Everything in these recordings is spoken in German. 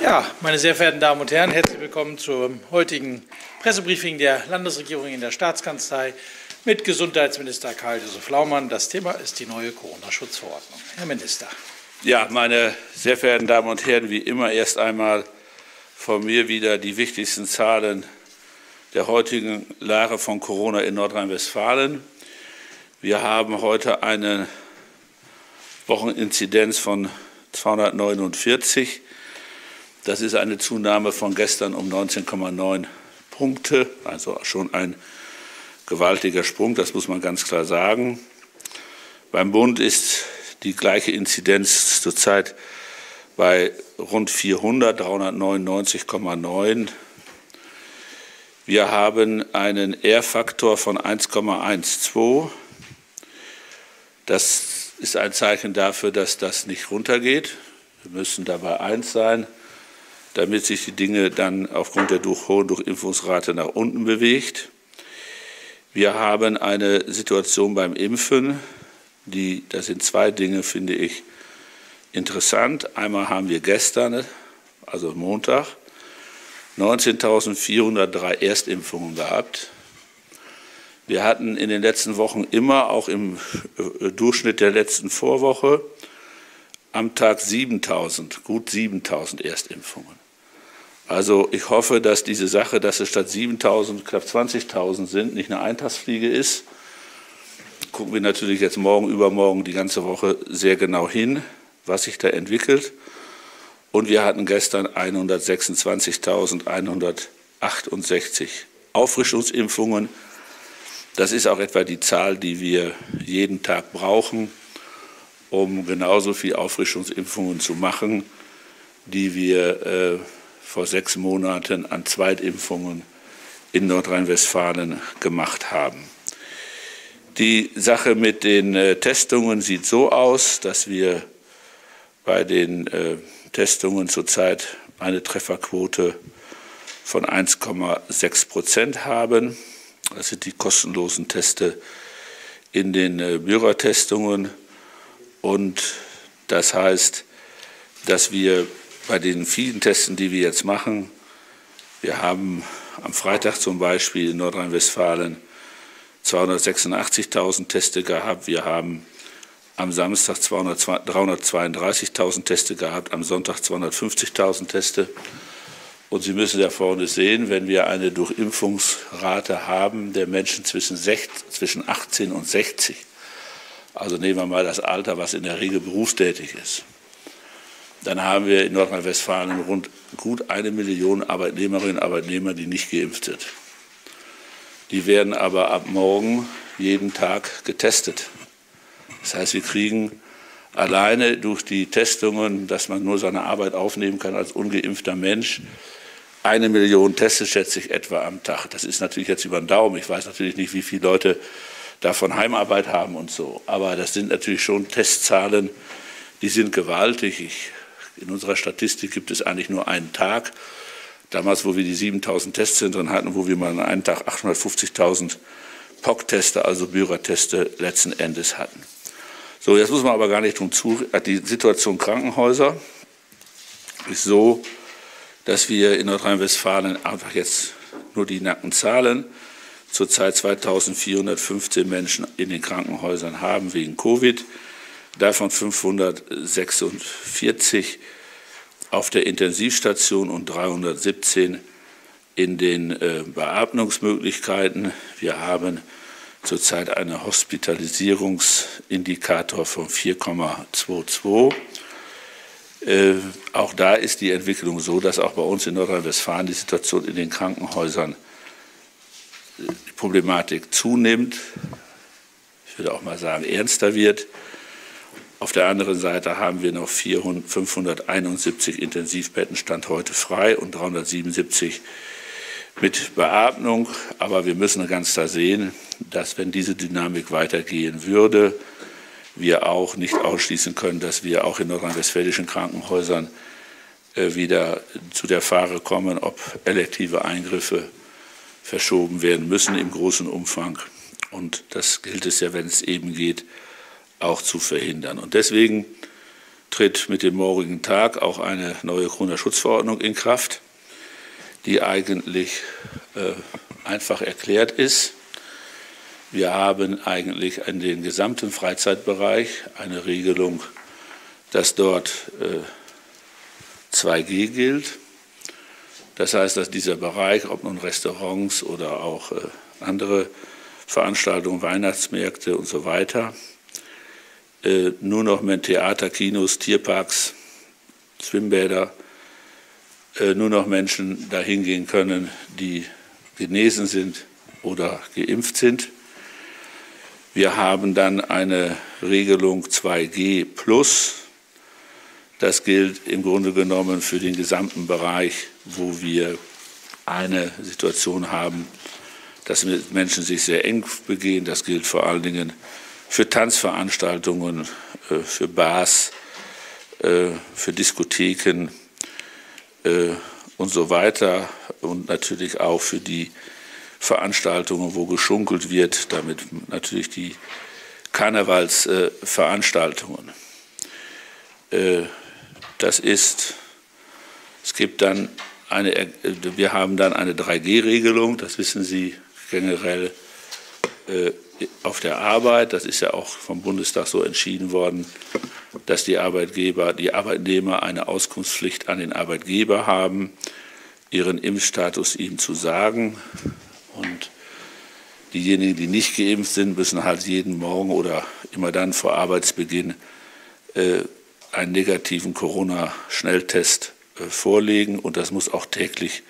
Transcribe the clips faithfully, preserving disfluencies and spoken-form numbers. Ja, meine sehr verehrten Damen und Herren, herzlich willkommen zum heutigen Pressebriefing der Landesregierung in der Staatskanzlei mit Gesundheitsminister Karl-Josef Laumann. Das Thema ist die neue Corona-Schutzverordnung. Herr Minister. Ja, meine sehr verehrten Damen und Herren, wie immer erst einmal von mir wieder die wichtigsten Zahlen der heutigen Lage von Corona in Nordrhein-Westfalen. Wir haben heute eine Wocheninzidenz von zweihundertneunundvierzig. Das ist eine Zunahme von gestern um neunzehn Komma neun Punkte, also schon ein gewaltiger Sprung, das muss man ganz klar sagen. Beim Bund ist die gleiche Inzidenz zurzeit bei rund vierhundert, dreihundertneunundneunzig Komma neun. Wir haben einen R-Faktor von eins Komma zwölf. Das ist ein Zeichen dafür, dass das nicht runtergeht. Wir müssen dabei eins sein, damit sich die Dinge dann aufgrund der hohen Durchimpfungsrate nach unten bewegt. Wir haben eine Situation beim Impfen, die, das sind zwei Dinge, finde ich, interessant. Einmal haben wir gestern, also Montag, neunzehntausendvierhundertdrei Erstimpfungen gehabt. Wir hatten in den letzten Wochen immer, auch im Durchschnitt der letzten Vorwoche, am Tag siebentausend, gut siebentausend Erstimpfungen. Also ich hoffe, dass diese Sache, dass es statt siebentausend knapp zwanzigtausend sind, nicht eine Eintagsfliege ist. Gucken wir natürlich jetzt morgen, übermorgen, die ganze Woche sehr genau hin, was sich da entwickelt. Und wir hatten gestern hundertsechsundzwanzigtausendeinhundertachtundsechzig Auffrischungsimpfungen. Das ist auch etwa die Zahl, die wir jeden Tag brauchen, um genauso viele Auffrischungsimpfungen zu machen, die wir äh, vor sechs Monaten an Zweitimpfungen in Nordrhein-Westfalen gemacht haben. Die Sache mit den äh, Testungen sieht so aus, dass wir bei den äh, Testungen zurzeit eine Trefferquote von eins Komma sechs Prozent haben. Das sind die kostenlosen Teste in den äh, Bürgertestungen. Und das heißt, dass wir bei den vielen Testen, die wir jetzt machen, wir haben am Freitag zum Beispiel in Nordrhein-Westfalen zweihundertsechsundachtzigtausend Teste gehabt, wir haben am Samstag dreihundertzweiunddreißigtausend Teste gehabt, am Sonntag zweihundertfünfzigtausend Teste. Und Sie müssen da vorne sehen, wenn wir eine Durchimpfungsrate haben der Menschen zwischen achtzehn und sechzig, also nehmen wir mal das Alter, was in der Regel berufstätig ist, dann haben wir in Nordrhein-Westfalen rund gut eine Million Arbeitnehmerinnen und Arbeitnehmer, die nicht geimpft sind. Die werden aber ab morgen jeden Tag getestet. Das heißt, wir kriegen alleine durch die Testungen, dass man nur seine Arbeit aufnehmen kann als ungeimpfter Mensch, eine Million Teste, schätze ich, etwa am Tag. Das ist natürlich jetzt über den Daumen. Ich weiß natürlich nicht, wie viele Leute davon Heimarbeit haben und so. Aber das sind natürlich schon Testzahlen, die sind gewaltig. Ich, in unserer Statistik gibt es eigentlich nur einen Tag. Damals, wo wir die siebentausend Testzentren hatten, wo wir mal an einem Tag achthundertfünfzigtausend P O C-Teste, also Bürgerteste, letzten Endes hatten. So, jetzt muss man aber gar nicht drum zu. Die Situation Krankenhäuser ist so, dass wir in Nordrhein-Westfalen einfach jetzt nur die nackten Zahlen zurzeit zweitausendvierhundertfünfzehn Menschen in den Krankenhäusern haben wegen Covid, davon fünfhundertsechsundvierzig auf der Intensivstation und dreihundertsiebzehn in den äh, Beatmungsmöglichkeiten. Wir haben zurzeit einen Hospitalisierungsindikator von vier Komma zweiundzwanzig. Äh, auch da ist die Entwicklung so, dass auch bei uns in Nordrhein-Westfalen die Situation in den Krankenhäusern, die Problematik zunimmt, ich würde auch mal sagen, ernster wird. Auf der anderen Seite haben wir noch fünfhunderteinundsiebzig Intensivbetten Stand heute frei und dreihundertsiebenundsiebzig mit Beatmung. Aber wir müssen ganz klar sehen, dass, wenn diese Dynamik weitergehen würde, wir auch nicht ausschließen können, dass wir auch in nordrhein-westfälischen Krankenhäusern äh, wieder zu der Frage kommen, ob elektive Eingriffe verschoben werden müssen im großen Umfang. Und das gilt es ja, wenn es eben geht, auch zu verhindern. Und deswegen tritt mit dem morgigen Tag auch eine neue Corona-Schutzverordnung in Kraft, die eigentlich äh, einfach erklärt ist. Wir haben eigentlich in den gesamten Freizeitbereich eine Regelung, dass dort äh, zwei G gilt. Das heißt, dass dieser Bereich, ob nun Restaurants oder auch äh, andere Veranstaltungen, Weihnachtsmärkte und so weiter, äh, nur noch mit Theater, Kinos, Tierparks, Schwimmbäder, äh, nur noch Menschen dahin gehen können, die genesen sind oder geimpft sind. Wir haben dann eine Regelung zwei G plus. Das gilt im Grunde genommen für den gesamten Bereich, wo wir eine Situation haben, dass Menschen sich sehr eng begehen. Das gilt vor allen Dingen für Tanzveranstaltungen, für Bars, für Diskotheken und so weiter und natürlich auch für die Veranstaltungen, wo geschunkelt wird, damit natürlich die Karnevalsveranstaltungen. Das ist, es gibt dann eine, wir haben dann eine drei G Regelung, das wissen Sie generell äh, auf der Arbeit. Das ist ja auch vom Bundestag so entschieden worden, dass die Arbeitgeber, die Arbeitnehmer eine Auskunftspflicht an den Arbeitgeber haben, ihren Impfstatus ihm zu sagen. Und diejenigen, die nicht geimpft sind, müssen halt jeden Morgen oder immer dann vor Arbeitsbeginn äh, einen negativen Corona-Schnelltest äh, vorlegen. Und das muss auch täglich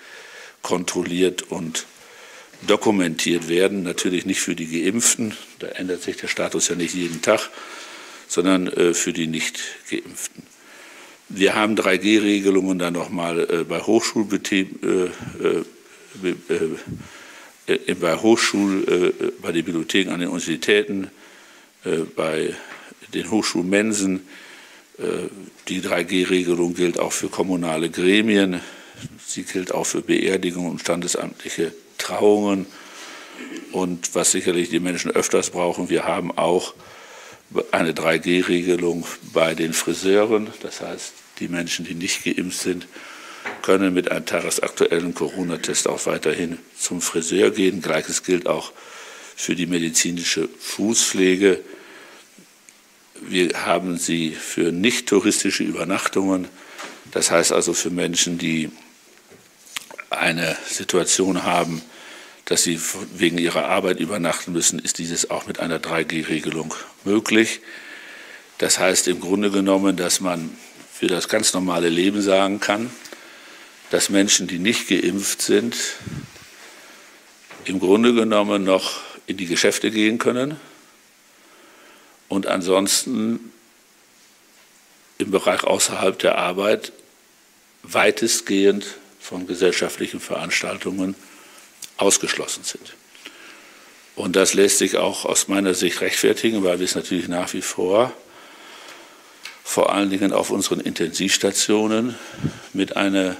kontrolliert und dokumentiert werden. Natürlich nicht für die Geimpften, da ändert sich der Status ja nicht jeden Tag, sondern äh, für die Nicht-Geimpften. Wir haben drei G Regelungen dann nochmal äh, bei Hochschulbetrieben, äh, äh, äh, bei Hochschul, äh, bei den Bibliotheken an den Universitäten, äh, bei den Hochschulmensen. Die drei G Regelung gilt auch für kommunale Gremien, sie gilt auch für Beerdigungen und standesamtliche Trauungen. Und was sicherlich die Menschen öfters brauchen, wir haben auch eine drei G Regelung bei den Friseuren. Das heißt, die Menschen, die nicht geimpft sind, können mit einem tagesaktuellen Corona-Test auch weiterhin zum Friseur gehen. Gleiches gilt auch für die medizinische Fußpflege. Wir haben sie für nicht-touristische Übernachtungen, das heißt also für Menschen, die eine Situation haben, dass sie wegen ihrer Arbeit übernachten müssen, ist dieses auch mit einer drei G Regelung möglich. Das heißt im Grunde genommen, dass man für das ganz normale Leben sagen kann, dass Menschen, die nicht geimpft sind, im Grunde genommen noch in die Geschäfte gehen können. Und ansonsten im Bereich außerhalb der Arbeit weitestgehend von gesellschaftlichen Veranstaltungen ausgeschlossen sind. Und das lässt sich auch aus meiner Sicht rechtfertigen, weil wir es natürlich nach wie vor vor allen Dingen auf unseren Intensivstationen mit einer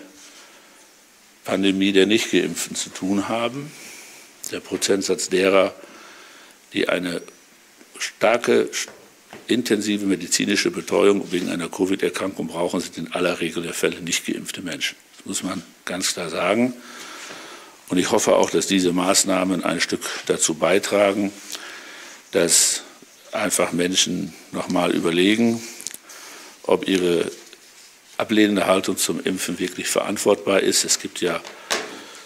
Pandemie der Nichtgeimpften zu tun haben. Der Prozentsatz derer, die eine starke, intensive medizinische Betreuung wegen einer Covid-Erkrankung brauchen, sind in aller Regel der Fälle nicht geimpfte Menschen. Das muss man ganz klar sagen. Und ich hoffe auch, dass diese Maßnahmen ein Stück dazu beitragen, dass einfach Menschen nochmal überlegen, ob ihre ablehnende Haltung zum Impfen wirklich verantwortbar ist. Es gibt ja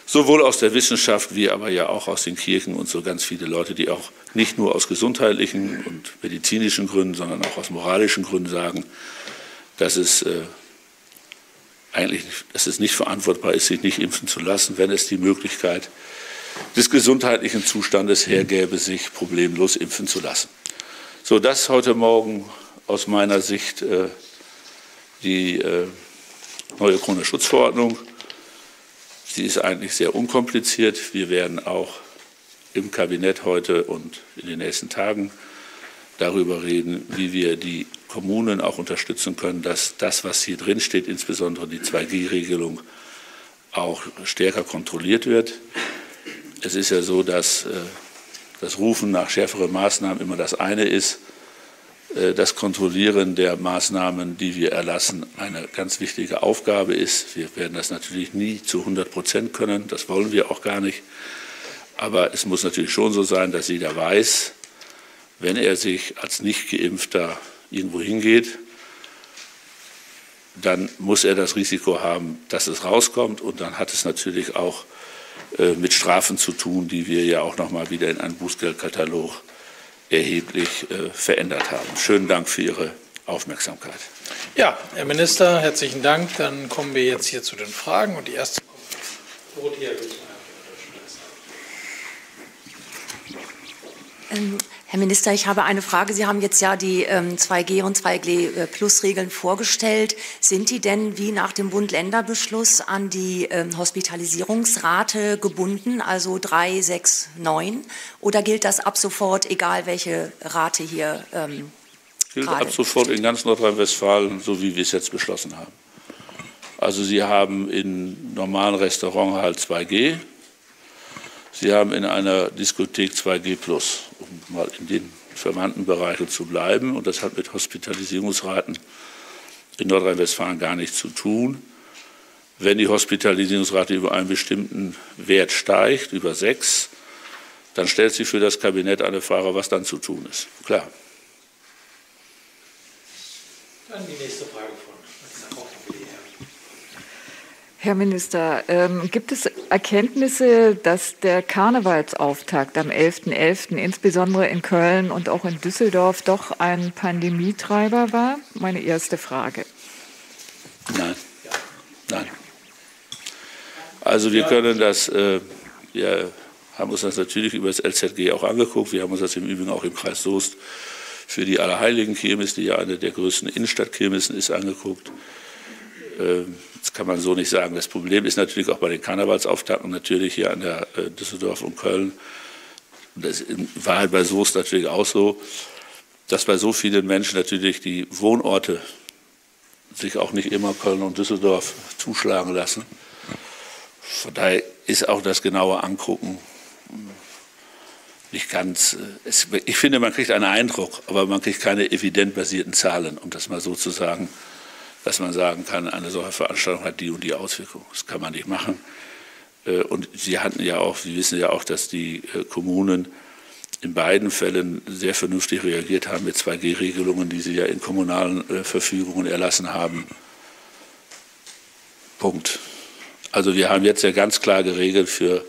sowohl aus der Wissenschaft wie aber ja auch aus den Kirchen und so ganz viele Leute, die auch nicht nur aus gesundheitlichen und medizinischen Gründen, sondern auch aus moralischen Gründen sagen, dass es äh, eigentlich dass es nicht verantwortbar ist, sich nicht impfen zu lassen, wenn es die Möglichkeit des gesundheitlichen Zustandes hergäbe, sich problemlos impfen zu lassen. So, das heute Morgen aus meiner Sicht äh, die äh, neue Corona-Schutzverordnung. Sie ist eigentlich sehr unkompliziert. Wir werden auch im Kabinett heute und in den nächsten Tagen darüber reden, wie wir die Kommunen auch unterstützen können, dass das, was hier drin steht, insbesondere die zwei G Regelung, auch stärker kontrolliert wird. Es ist ja so, dass äh, das Rufen nach schärferen Maßnahmen immer das eine ist. das Kontrollieren der Maßnahmen, die wir erlassen, eine ganz wichtige Aufgabe ist. Wir werden das natürlich nie zu hundert Prozent können, das wollen wir auch gar nicht. Aber es muss natürlich schon so sein, dass jeder weiß, wenn er sich als Nicht-Geimpfter irgendwo hingeht, dann muss er das Risiko haben, dass es rauskommt. Und dann hat es natürlich auch äh, mit Strafen zu tun, die wir ja auch noch mal wieder in einem Bußgeldkatalog erheblich äh, verändert haben. Schönen Dank für Ihre Aufmerksamkeit. Ja, Herr Minister, herzlichen Dank. Dann kommen wir jetzt hier zu den Fragen. Und die erste kommt. Ähm, Herr Minister, ich habe eine Frage. Sie haben jetzt ja die ähm, zwei G- und zwei G-Plus-Regeln vorgestellt. Sind die denn wie nach dem Bund-Länder-Beschluss an die ähm, Hospitalisierungsrate gebunden, also drei, sechs, neun? Oder gilt das ab sofort, egal welche Rate hier ähm, gilt gerade? Ab sofort in ganz Nordrhein-Westfalen, so wie wir es jetzt beschlossen haben. Also Sie haben in normalen Restaurants halt zwei G. Sie haben in einer Diskothek zwei G plus, um mal in den verwandten Bereichen zu bleiben. Und das hat mit Hospitalisierungsraten in Nordrhein-Westfalen gar nichts zu tun. Wenn die Hospitalisierungsrate über einen bestimmten Wert steigt, über sechs, dann stellt sich für das Kabinett eine Frage, was dann zu tun ist. Klar. Dann die nächste Frage. Herr Minister, ähm, gibt es Erkenntnisse, dass der Karnevalsauftakt am elften elften insbesondere in Köln und auch in Düsseldorf doch ein Pandemietreiber war? Meine erste Frage. Nein, nein. Also wir können das, äh, wir haben uns das natürlich über das L Z G auch angeguckt. Wir haben uns das im Übrigen auch im Kreis Soest für die Allerheiligen-Kirmes, die ja eine der größten Innenstadtkirmesen ist, angeguckt. Ähm, Das kann man so nicht sagen. Das Problem ist natürlich auch bei den Karnevalsauftakten natürlich hier an der äh, Düsseldorf und Köln. Das war halt bei Soest natürlich auch so, dass bei so vielen Menschen natürlich die Wohnorte sich auch nicht immer Köln und Düsseldorf zuschlagen lassen. Von daher ist auch das genaue Angucken nicht ganz. Es, ich finde, man kriegt einen Eindruck, aber man kriegt keine evident basierten Zahlen, um das mal so zu sagen, dass man sagen kann, eine solche Veranstaltung hat die und die Auswirkung. Das kann man nicht machen. Und Sie hatten ja auch, Sie wissen ja auch, dass die Kommunen in beiden Fällen sehr vernünftig reagiert haben mit zwei G-Regelungen, die sie ja in kommunalen Verfügungen erlassen haben. Punkt. Also wir haben jetzt ja ganz klar geregelt für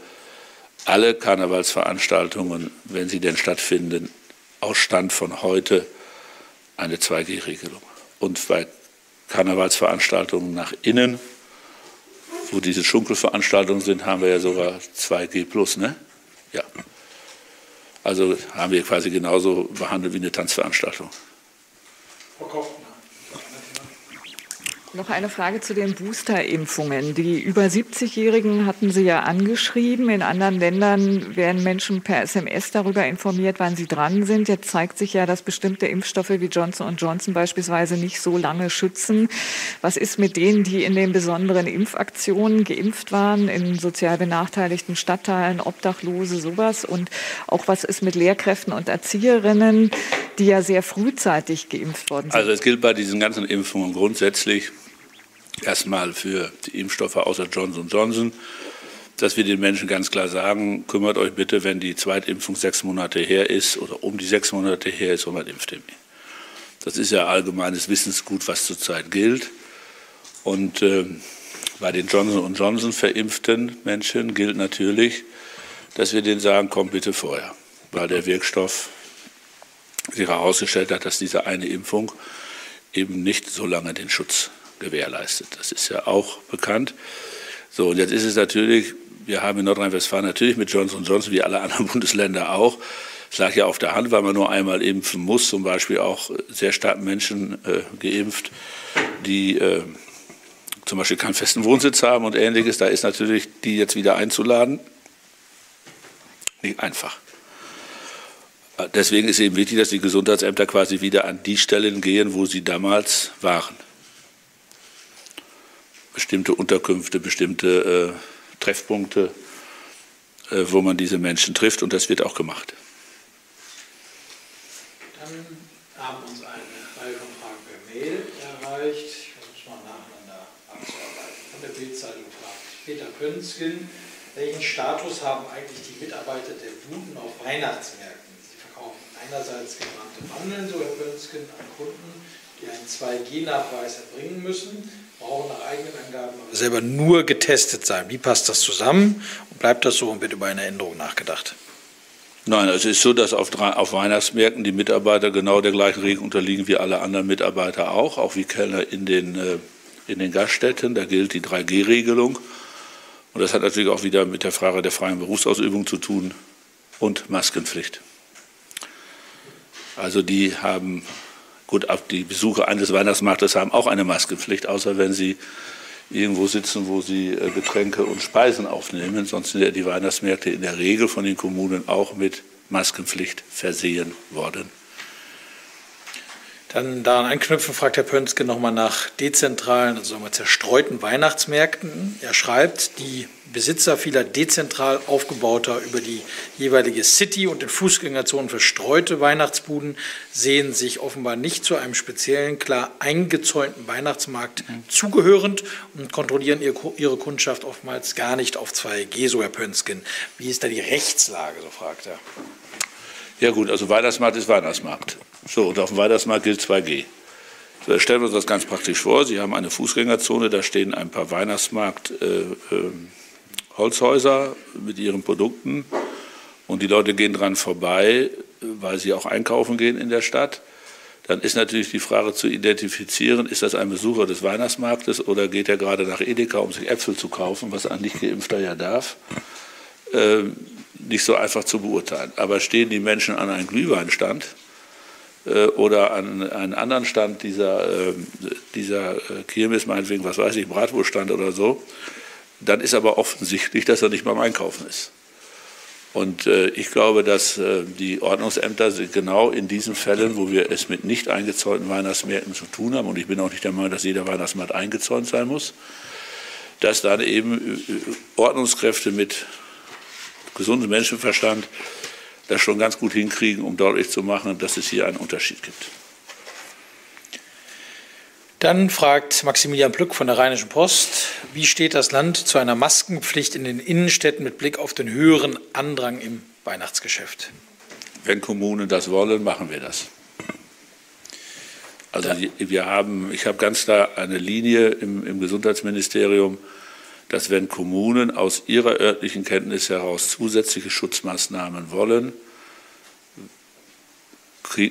alle Karnevalsveranstaltungen, wenn sie denn stattfinden, aus Stand von heute eine zwei G-Regelung. Und bei Karnevalsveranstaltungen nach innen, wo diese Schunkelveranstaltungen sind, haben wir ja sogar zwei G plus, ne? Ja. Also haben wir quasi genauso behandelt wie eine Tanzveranstaltung. Noch eine Frage zu den Boosterimpfungen. Die über siebzigjährigen hatten Sie ja angeschrieben. In anderen Ländern werden Menschen per S M S darüber informiert, wann sie dran sind. Jetzt zeigt sich ja, dass bestimmte Impfstoffe wie Johnson und Johnson beispielsweise nicht so lange schützen. Was ist mit denen, die in den besonderen Impfaktionen geimpft waren, in sozial benachteiligten Stadtteilen, Obdachlose, sowas? Und auch was ist mit Lehrkräften und Erzieherinnen, die ja sehr frühzeitig geimpft worden sind? Also es gilt bei diesen ganzen Impfungen grundsätzlich, erstmal für die Impfstoffe außer Johnson und Johnson, dass wir den Menschen ganz klar sagen, kümmert euch bitte, wenn die Zweitimpfung sechs Monate her ist oder um die sechs Monate her ist, um ein Impftermin. Das ist ja allgemeines Wissensgut, was zurzeit gilt. Und äh, bei den Johnson und Johnson verimpften Menschen gilt natürlich, dass wir denen sagen, kommt bitte vorher, weil der Wirkstoff sich herausgestellt hat, dass diese eine Impfung eben nicht so lange den Schutz gewährleistet. Das ist ja auch bekannt. So, und jetzt ist es natürlich, wir haben in Nordrhein-Westfalen natürlich mit Johnson und Johnson, wie alle anderen Bundesländer auch, das lag ja auf der Hand, weil man nur einmal impfen muss, zum Beispiel auch sehr stark Menschen äh, geimpft, die äh, zum Beispiel keinen festen Wohnsitz haben und Ähnliches. Da ist natürlich, die jetzt wieder einzuladen, nicht einfach. Deswegen ist eben wichtig, dass die Gesundheitsämter quasi wieder an die Stellen gehen, wo sie damals waren. Bestimmte Unterkünfte, bestimmte äh, Treffpunkte, äh, wo man diese Menschen trifft. Und das wird auch gemacht. Dann haben uns eine Reihe von Fragen per Mail erreicht. Ich versuche mal nacheinander abzuarbeiten. Von der Bild-Zeitung fragt Peter Pönsken, welchen Status haben eigentlich die Mitarbeiter der Buden auf Weihnachtsmärkten? Sie verkaufen einerseits gebrannte Mandeln, so Herr Pönsken, an Kunden, die einen zwei G Nachweis erbringen müssen, brauchen nach eigenen Angaben aber selber nur getestet sein. Wie passt das zusammen? Und bleibt das so und wird über eine Änderung nachgedacht? Nein, es ist so, dass auf, drei, auf Weihnachtsmärkten die Mitarbeiter genau der gleichen Regel unterliegen wie alle anderen Mitarbeiter auch, auch wie Kellner in den, äh, in den Gaststätten. Da gilt die drei G Regelung. Und das hat natürlich auch wieder mit der Frage der freien Berufsausübung zu tun und Maskenpflicht. Also die haben, gut, die Besucher eines Weihnachtsmarktes haben auch eine Maskenpflicht, außer wenn sie irgendwo sitzen, wo sie Getränke und Speisen aufnehmen. Sonst sind ja die Weihnachtsmärkte in der Regel von den Kommunen auch mit Maskenpflicht versehen worden. Dann daran anknüpfen, fragt Herr Pönsken nochmal nach dezentralen, also sagen wir zerstreuten Weihnachtsmärkten. Er schreibt, die Besitzer vieler dezentral aufgebauter über die jeweilige City und in Fußgängerzonen verstreute Weihnachtsbuden sehen sich offenbar nicht zu einem speziellen, klar eingezäunten Weihnachtsmarkt mhm. zugehörend und kontrollieren ihre Kundschaft oftmals gar nicht auf zwei G, so Herr Pönsken. Wie ist da die Rechtslage, so fragt er. Ja gut, also Weihnachtsmarkt ist Weihnachtsmarkt. So, und auf dem Weihnachtsmarkt gilt zwei G. So, stellen wir uns das ganz praktisch vor. Sie haben eine Fußgängerzone, da stehen ein paar Weihnachtsmarkt-Holzhäuser äh, äh, mit ihren Produkten. Und die Leute gehen dran vorbei, weil sie auch einkaufen gehen in der Stadt. Dann ist natürlich die Frage zu identifizieren, ist das ein Besucher des Weihnachtsmarktes oder geht er gerade nach Edeka, um sich Äpfel zu kaufen, was ein Nicht-Geimpfter ja darf. Ähm, nicht so einfach zu beurteilen. Aber stehen die Menschen an einem Glühweinstand äh, oder an einen anderen Stand dieser, äh, dieser Kirmes, meinetwegen, was weiß ich, Bratwurststand oder so, dann ist aber offensichtlich, dass er nicht beim Einkaufen ist. Und äh, ich glaube, dass äh, die Ordnungsämter genau in diesen Fällen, wo wir es mit nicht eingezäunten Weihnachtsmärkten zu tun haben, und ich bin auch nicht der Meinung, dass jeder Weihnachtsmarkt eingezäunt sein muss, dass dann eben Ordnungskräfte mit gesunden Menschenverstand das schon ganz gut hinkriegen, um deutlich zu machen, dass es hier einen Unterschied gibt. Dann fragt Maximilian Plück von der Rheinischen Post, wie steht das Land zu einer Maskenpflicht in den Innenstädten mit Blick auf den höheren Andrang im Weihnachtsgeschäft? Wenn Kommunen das wollen, machen wir das. Also wir haben, ich habe ganz klar eine Linie im, im Gesundheitsministerium, dass wenn Kommunen aus ihrer örtlichen Kenntnis heraus zusätzliche Schutzmaßnahmen wollen,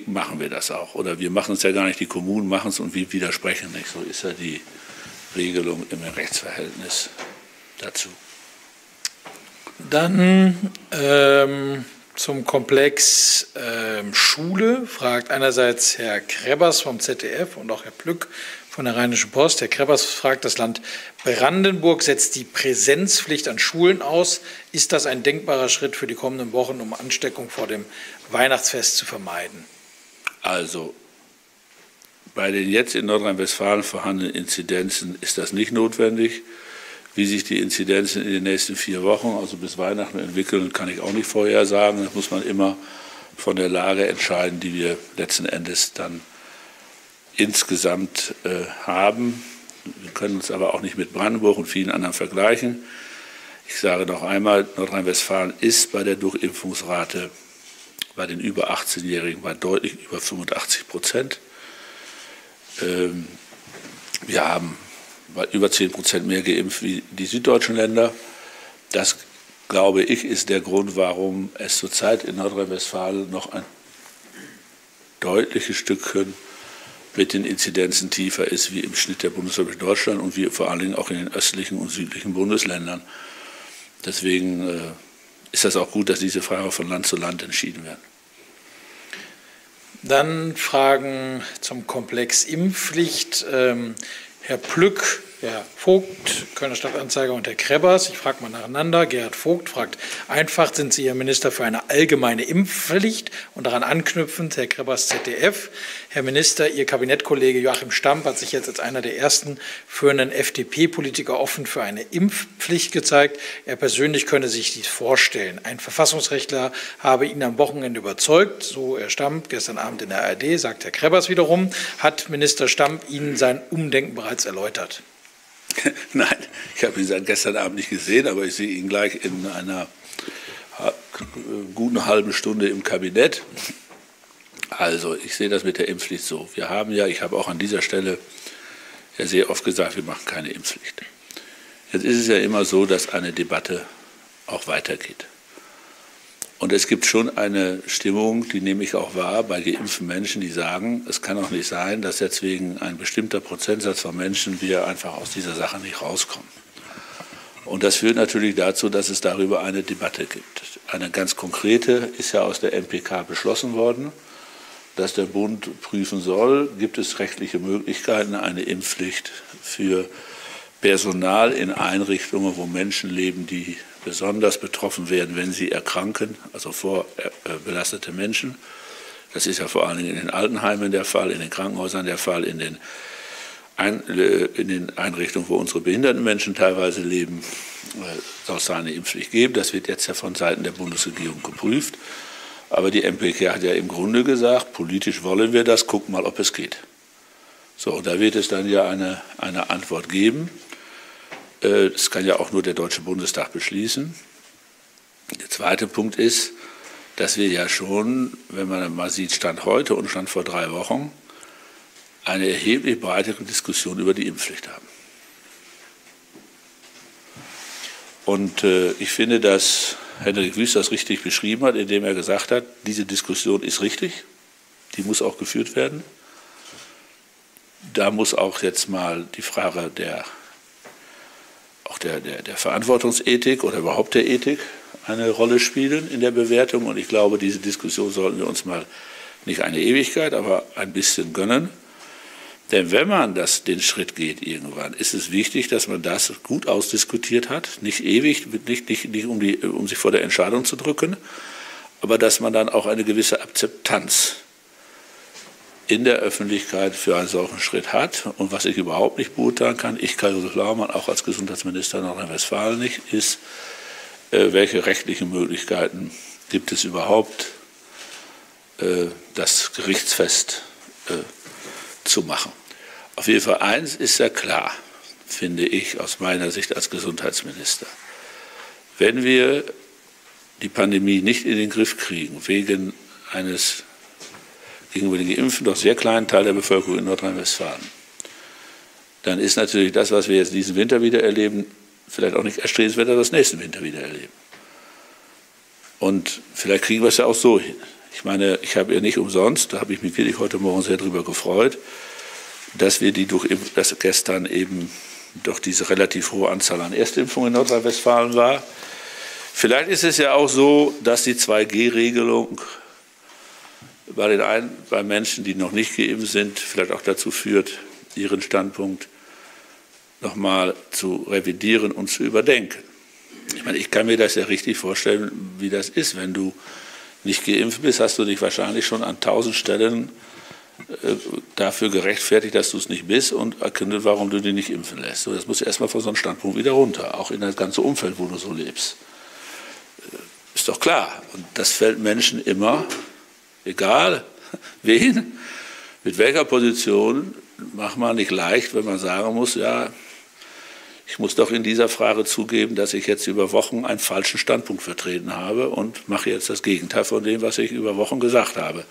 machen wir das auch. Oder wir machen es ja gar nicht, die Kommunen machen es und wir widersprechen nicht. So ist ja die Regelung im Rechtsverhältnis dazu. Dann ähm, zum Komplex ähm, Schule fragt einerseits Herr Krebbers vom Z D F und auch Herr Plück von der Rheinischen Post. Herr Krebbers fragt, das Land Brandenburg setzt die Präsenzpflicht an Schulen aus. Ist das ein denkbarer Schritt für die kommenden Wochen, um Ansteckung vor dem Weihnachtsfest zu vermeiden? Also bei den jetzt in Nordrhein-Westfalen vorhandenen Inzidenzen ist das nicht notwendig. Wie sich die Inzidenzen in den nächsten vier Wochen, also bis Weihnachten, entwickeln, kann ich auch nicht vorhersagen. Das muss man immer von der Lage entscheiden, die wir letzten Endes dann insgesamt äh, haben. Wir können uns aber auch nicht mit Brandenburg und vielen anderen vergleichen. Ich sage noch einmal, Nordrhein-Westfalen ist bei der Durchimpfungsrate bei den über achtzehnjährigen bei deutlich über fünfundachtzig Prozent. Ähm, wir haben über zehn Prozent mehr geimpft wie die süddeutschen Länder. Das, glaube ich, ist der Grund, warum es zurzeit in Nordrhein-Westfalen noch ein deutliches Stückchen mit den Inzidenzen tiefer ist wie im Schnitt der Bundesrepublik Deutschland und wie vor allen Dingen auch in den östlichen und südlichen Bundesländern. Deswegen äh, ist das auch gut, dass diese Fragen von Land zu Land entschieden werden. Dann Fragen zum Komplex Impfpflicht. Ähm, Herr Plück der Vogt, Kölner Stadtanzeiger und Herr Krebbers. Ich frage mal nacheinander. Gerhard Vogt fragt, einfach sind Sie, Herr Minister, für eine allgemeine Impfpflicht? Und daran anknüpfend, Herr Krebbers, Z D F. Herr Minister, Ihr Kabinettkollege Joachim Stamp hat sich jetzt als einer der ersten führenden F D P-Politiker offen für eine Impfpflicht gezeigt. Er persönlich könne sich dies vorstellen. Ein Verfassungsrechtler habe ihn am Wochenende überzeugt, so Herr Stamp gestern Abend in der A R D, sagt Herr Krebbers wiederum. Hat Minister Stamp Ihnen sein Umdenken bereits erläutert? Nein, ich habe ihn seit gestern Abend nicht gesehen, aber ich sehe ihn gleich in einer guten halben Stunde im Kabinett. Also ich sehe das mit der Impfpflicht so. Wir haben ja, ich habe auch an dieser Stelle ja sehr oft gesagt, wir machen keine Impfpflicht. Jetzt ist es ja immer so, dass eine Debatte auch weitergeht. Und es gibt schon eine Stimmung, die nehme ich auch wahr, bei geimpften Menschen, die sagen, es kann doch nicht sein, dass jetzt wegen ein bestimmter Prozentsatz von Menschen wir einfach aus dieser Sache nicht rauskommen. Und das führt natürlich dazu, dass es darüber eine Debatte gibt. Eine ganz konkrete ist ja aus der M P K beschlossen worden, dass der Bund prüfen soll, gibt es rechtliche Möglichkeiten, eine Impfpflicht für Personal in Einrichtungen, wo Menschen leben, die besonders betroffen werden, wenn sie erkranken, also vorbelastete Menschen. Das ist ja vor allen Dingen in den Altenheimen der Fall, in den Krankenhäusern der Fall, in den, Ein in den Einrichtungen, wo unsere behinderten Menschen teilweise leben, soll es da eine Impfpflicht geben. Das wird jetzt ja von Seiten der Bundesregierung geprüft. Aber die M P K hat ja im Grunde gesagt, politisch wollen wir das, guck mal, ob es geht. So, da wird es dann ja eine, eine Antwort geben. Das kann ja auch nur der Deutsche Bundestag beschließen. Der zweite Punkt ist, dass wir ja schon, wenn man mal sieht, Stand heute und Stand vor drei Wochen, eine erheblich breitere Diskussion über die Impfpflicht haben. Und äh, ich finde, dass Henrik Wüst das richtig beschrieben hat, indem er gesagt hat, diese Diskussion ist richtig, die muss auch geführt werden. Da muss auch jetzt mal die Frage der auch der, der, der Verantwortungsethik oder überhaupt der Ethik eine Rolle spielen in der Bewertung. Und ich glaube, diese Diskussion sollten wir uns mal nicht eine Ewigkeit, aber ein bisschen gönnen. Denn wenn man das, den Schritt geht irgendwann, ist es wichtig, dass man das gut ausdiskutiert hat, nicht ewig, nicht, nicht, nicht um, die, um sich vor der Entscheidung zu drücken, aber dass man dann auch eine gewisse Akzeptanz in der Öffentlichkeit für einen solchen Schritt hat. Und was ich überhaupt nicht beurteilen kann, ich, Karl-Josef Laumann, auch als Gesundheitsminister Nordrhein-Westfalen nicht, ist, äh, welche rechtlichen Möglichkeiten gibt es überhaupt, äh, das gerichtsfest äh, zu machen. Auf jeden Fall eins ist ja klar, finde ich, aus meiner Sicht als Gesundheitsminister. Wenn wir die Pandemie nicht in den Griff kriegen, wegen eines gegenüber den Geimpften doch sehr kleinen Teil der Bevölkerung in Nordrhein-Westfalen, dann ist natürlich das, was wir jetzt diesen Winter wieder erleben, vielleicht auch nicht erstrebenswert, dass wir das nächsten Winter wieder erleben. Und vielleicht kriegen wir es ja auch so hin. Ich meine, ich habe ja nicht umsonst, da habe ich mich wirklich heute Morgen sehr darüber gefreut, dass wir die durch, dass gestern eben doch diese relativ hohe Anzahl an Erstimpfungen in Nordrhein-Westfalen war. Vielleicht ist es ja auch so, dass die zwei G Regelung bei den einen, bei Menschen, die noch nicht geimpft sind, vielleicht auch dazu führt, ihren Standpunkt nochmal zu revidieren und zu überdenken. Ich meine, ich kann mir das ja richtig vorstellen, wie das ist. Wenn du nicht geimpft bist, hast du dich wahrscheinlich schon an tausend Stellen äh, dafür gerechtfertigt, dass du es nicht bist und erkündet, warum du dich nicht impfen lässt. So, das muss erstmal von so einem Standpunkt wieder runter, auch in das ganze Umfeld, wo du so lebst. Ist doch klar. Und das fällt Menschen immer, egal wen, mit welcher Position, macht man nicht leicht, wenn man sagen muss, ja, ich muss doch in dieser Frage zugeben, dass ich jetzt über Wochen einen falschen Standpunkt vertreten habe und mache jetzt das Gegenteil von dem, was ich über Wochen gesagt habe.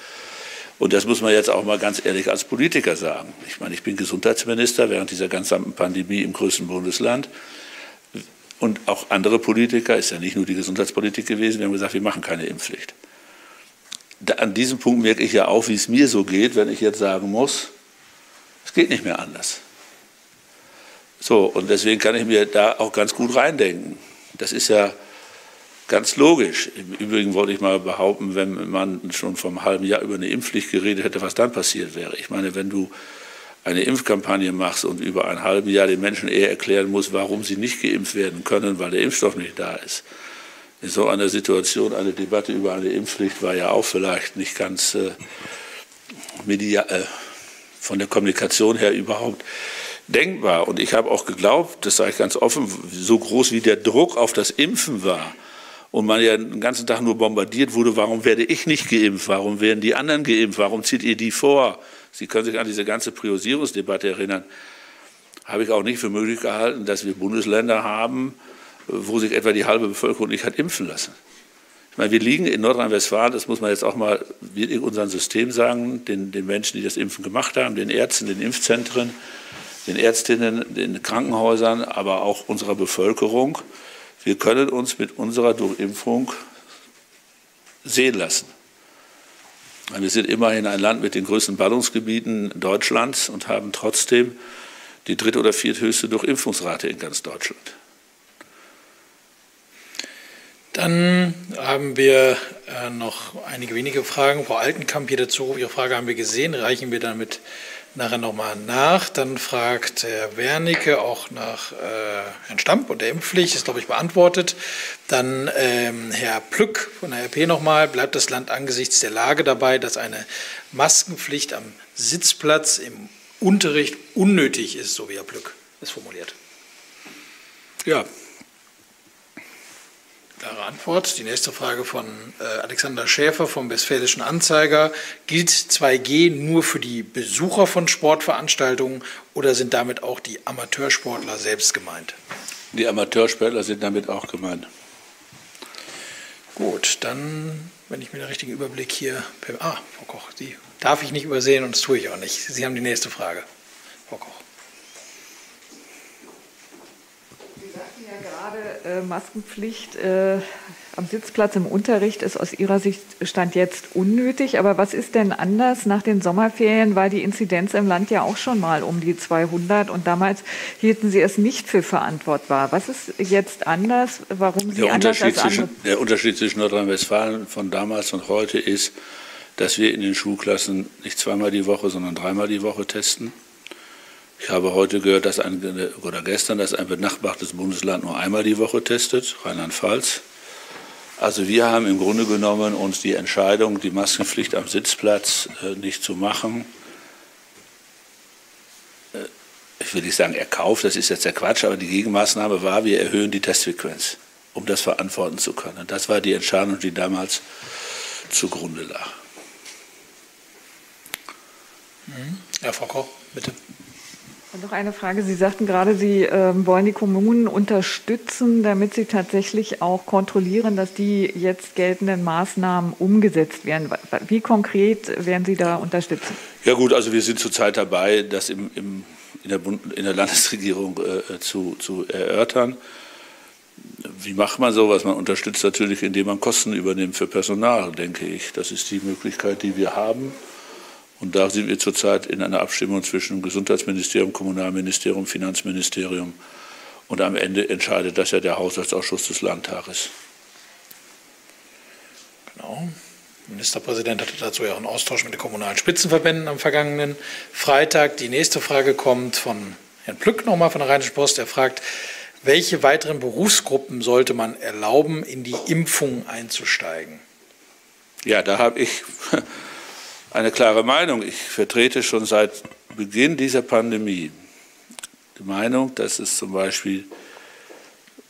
Und das muss man jetzt auch mal ganz ehrlich als Politiker sagen. Ich meine, ich bin Gesundheitsminister während dieser ganzen Pandemie im größten Bundesland. Und auch andere Politiker, ist ja nicht nur die Gesundheitspolitik gewesen, wir haben gesagt, wir machen keine Impfpflicht. Da, an diesem Punkt merke ich ja auch, wie es mir so geht, wenn ich jetzt sagen muss, es geht nicht mehr anders. So, und deswegen kann ich mir da auch ganz gut reindenken. Das ist ja ganz logisch. Im Übrigen wollte ich mal behaupten, wenn man schon vor einem halben Jahr über eine Impfpflicht geredet hätte, was dann passiert wäre. Ich meine, wenn du eine Impfkampagne machst und über ein halbes Jahr den Menschen eher erklären musst, warum sie nicht geimpft werden können, weil der Impfstoff nicht da ist. In so einer Situation eine Debatte über eine Impfpflicht war ja auch vielleicht nicht ganz äh, medial, äh, von der Kommunikation her überhaupt denkbar. Und ich habe auch geglaubt, das sage ich ganz offen, so groß wie der Druck auf das Impfen war und man ja den ganzen Tag nur bombardiert wurde, warum werde ich nicht geimpft, warum werden die anderen geimpft, warum zieht ihr die vor? Sie können sich an diese ganze Priorisierungsdebatte erinnern, habe ich auch nicht für möglich gehalten, dass wir Bundesländer haben, wo sich etwa die halbe Bevölkerung nicht hat impfen lassen. Ich meine, wir liegen in Nordrhein-Westfalen, das muss man jetzt auch mal in unserem System sagen, den, den Menschen, die das Impfen gemacht haben, den Ärzten, den Impfzentren, den Ärztinnen, den Krankenhäusern, aber auch unserer Bevölkerung. Wir können uns mit unserer Durchimpfung sehen lassen. Wir sind immerhin ein Land mit den größten Ballungsgebieten Deutschlands und haben trotzdem die dritt- oder vierthöchste Durchimpfungsrate in ganz Deutschland. Dann haben wir äh, noch einige wenige Fragen. Frau Altenkamp hier dazu. Ihre Frage haben wir gesehen, reichen wir damit nachher nochmal nach. Dann fragt Herr Wernicke auch nach äh, Herrn Stamp und der Impfpflicht, ist glaube ich beantwortet. Dann ähm, Herr Plück von der R P nochmal. Bleibt das Land angesichts der Lage dabei, dass eine Maskenpflicht am Sitzplatz im Unterricht unnötig ist, so wie Herr Plück es formuliert? Ja. Klare Antwort. Die nächste Frage von äh, Alexander Schäfer vom Westfälischen Anzeiger. Gilt zwei G nur für die Besucher von Sportveranstaltungen oder sind damit auch die Amateursportler selbst gemeint? Die Amateursportler sind damit auch gemeint. Gut, dann, wenn ich mir den richtigen Überblick hier... Ah, Frau Koch, die darf ich nicht übersehen und das tue ich auch nicht. Sie haben die nächste Frage, Frau Koch. Gerade äh, Maskenpflicht äh, am Sitzplatz im Unterricht ist aus Ihrer Sicht Stand jetzt unnötig. Aber was ist denn anders nach den Sommerferien? War die Inzidenz im Land ja auch schon mal um die zweihundert und damals hielten Sie es nicht für verantwortbar. Was ist jetzt anders? Warum Sie anders als andere? Der Unterschied zwischen Nordrhein-Westfalen von damals und heute ist, dass wir in den Schulklassen nicht zweimal die Woche, sondern dreimal die Woche testen. Ich habe heute gehört, dass ein, oder gestern, dass ein benachbartes Bundesland nur einmal die Woche testet, Rheinland-Pfalz. Also wir haben im Grunde genommen uns die Entscheidung, die Maskenpflicht am Sitzplatz äh, nicht zu machen, äh, ich will nicht sagen erkauft, das ist jetzt der Quatsch, aber die Gegenmaßnahme war, wir erhöhen die Testfrequenz, um das verantworten zu können. Das war die Entscheidung, die damals zugrunde lag. Ja, Frau Koch, bitte. Und noch eine Frage. Sie sagten gerade, Sie äh, wollen die Kommunen unterstützen, damit sie tatsächlich auch kontrollieren, dass die jetzt geltenden Maßnahmen umgesetzt werden. Wie konkret werden Sie da unterstützen? Ja gut, also wir sind zurzeit dabei, das im, im, in, der Bund, in der Landesregierung äh, zu, zu erörtern. Wie macht man sowas? Man unterstützt natürlich, indem man Kosten übernimmt für Personal, denke ich. Das ist die Möglichkeit, die wir haben. Und da sind wir zurzeit in einer Abstimmung zwischen Gesundheitsministerium, Kommunalministerium, Finanzministerium. Und am Ende entscheidet das ja der Haushaltsausschuss des Landtages. Genau. Der Ministerpräsident hatte dazu ja auch einen Austausch mit den kommunalen Spitzenverbänden am vergangenen Freitag. Die nächste Frage kommt von Herrn Plück nochmal von der Rheinischen Post. Er fragt, welche weiteren Berufsgruppen sollte man erlauben, in die Impfung einzusteigen? Ja, da habe ich... eine klare Meinung. Ich vertrete schon seit Beginn dieser Pandemie die Meinung, dass es zum Beispiel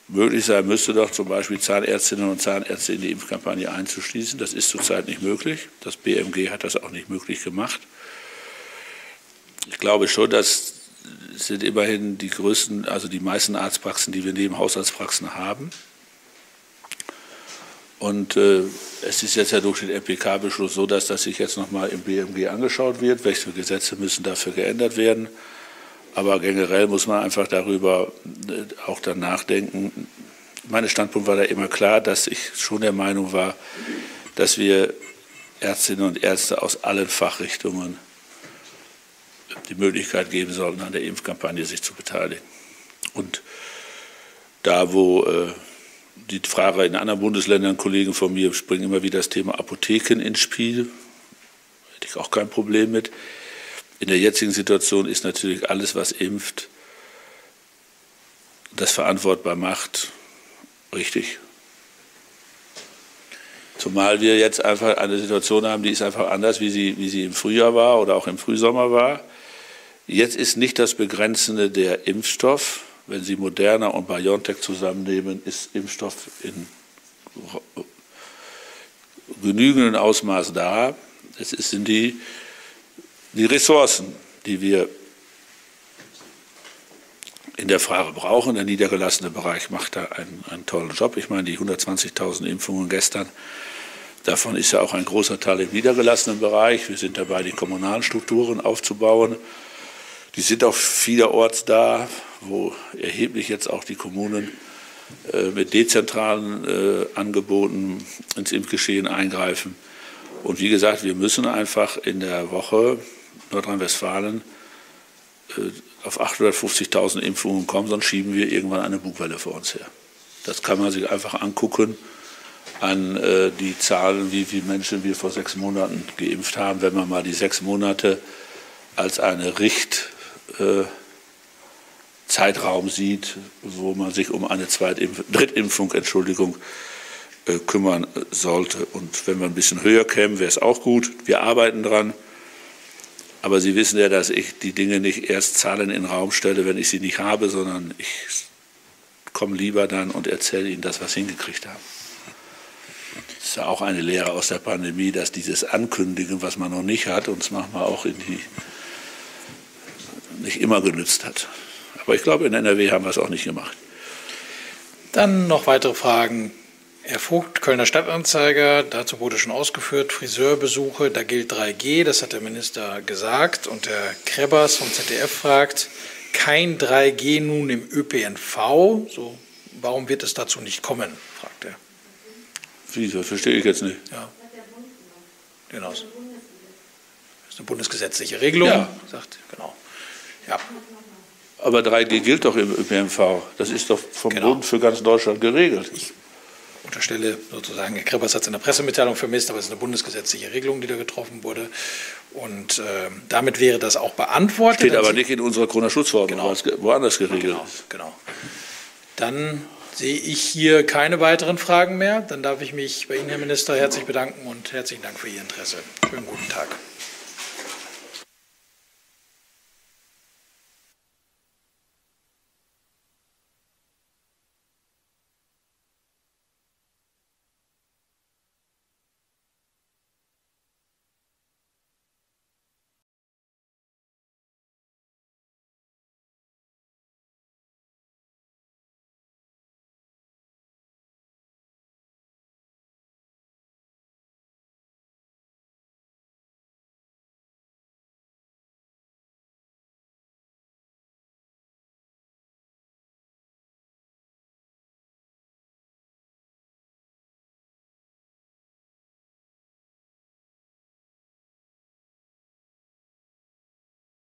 möglich sein müsste, doch zum Beispiel Zahnärztinnen und Zahnärzte in die Impfkampagne einzuschließen. Das ist zurzeit nicht möglich. Das B M G hat das auch nicht möglich gemacht. Ich glaube schon, das sind immerhin die größten, also die meisten Arztpraxen, die wir neben Hausarztpraxen haben. Und äh, es ist jetzt ja durch den M P K-Beschluss so, dass das sich jetzt nochmal im B M G angeschaut wird, welche Gesetze müssen dafür geändert werden. Aber generell muss man einfach darüber äh, auch dann nachdenken. Mein Standpunkt war da immer klar, dass ich schon der Meinung war, dass wir Ärztinnen und Ärzte aus allen Fachrichtungen die Möglichkeit geben sollten, an der Impfkampagne sich zu beteiligen. Und da, wo... Äh, die Frage in anderen Bundesländern, Kollegen von mir, springen immer wieder das Thema Apotheken ins Spiel. Hätte ich auch kein Problem mit. In der jetzigen Situation ist natürlich alles, was impft, das verantwortbar macht, richtig. Zumal wir jetzt einfach eine Situation haben, die ist einfach anders, wie sie, wie sie im Frühjahr war oder auch im Frühsommer war. Jetzt ist nicht das Begrenzende der Impfstoff. Wenn Sie Moderna und BioNTech zusammennehmen, ist Impfstoff in genügendem Ausmaß da. Es sind die, die Ressourcen, die wir in der Frage brauchen. Der niedergelassene Bereich macht da einen, einen tollen Job. Ich meine, die hundertzwanzigtausend Impfungen gestern, davon ist ja auch ein großer Teil im niedergelassenen Bereich. Wir sind dabei, die kommunalen Strukturen aufzubauen. Die sind auch vielerorts da, wo erheblich jetzt auch die Kommunen äh, mit dezentralen äh, Angeboten ins Impfgeschehen eingreifen. Und wie gesagt, wir müssen einfach in der Woche Nordrhein-Westfalen äh, auf achthundertfünfzigtausend Impfungen kommen, sonst schieben wir irgendwann eine Bugwelle vor uns her. Das kann man sich einfach angucken an äh, die Zahlen, wie viele Menschen wir vor sechs Monaten geimpft haben. Wenn man mal die sechs Monate als eine Richtzeitraum äh, sieht, wo man sich um eine Zweitimpf- Drittimpfung Entschuldigung, äh, kümmern sollte. Und wenn wir ein bisschen höher kämen, wäre es auch gut. Wir arbeiten dran. Aber Sie wissen ja, dass ich die Dinge nicht erst Zahlen in den Raum stelle, wenn ich sie nicht habe, sondern ich komme lieber dann und erzähle Ihnen das, was Sie hingekriegt haben. Das ist ja auch eine Lehre aus der Pandemie, dass dieses Ankündigen, was man noch nicht hat, uns manchmal auch in die nicht immer genützt hat. Aber ich glaube, in N R W haben wir es auch nicht gemacht. Dann noch weitere Fragen. Herr Vogt, Kölner Stadtanzeiger, dazu wurde schon ausgeführt, Friseurbesuche, da gilt drei G, das hat der Minister gesagt. Und Herr Krebbers vom Z D F fragt, kein drei G nun im Ö P N V, so, warum wird es dazu nicht kommen, fragt er. Wie, das verstehe ich jetzt nicht. Ja. Genau. Das ist eine bundesgesetzliche Regelung, ja. Sagt, genau. Ja. Aber drei G gilt doch im Ö P N V, das ist doch vom genau. Bund für ganz Deutschland geregelt. Ich unterstelle sozusagen, Herr Krebbers hat es in der Pressemitteilung vermisst, aber es ist eine bundesgesetzliche Regelung, die da getroffen wurde. Und äh, damit wäre das auch beantwortet. Steht aber Sie nicht in unserer Corona-Schutzverordnung, genau. Woanders geregelt. Genau, genau. Dann sehe ich hier keine weiteren Fragen mehr. Dann darf ich mich bei Ihnen, Herr Minister, herzlich bedanken und herzlichen Dank für Ihr Interesse. Schönen guten Tag.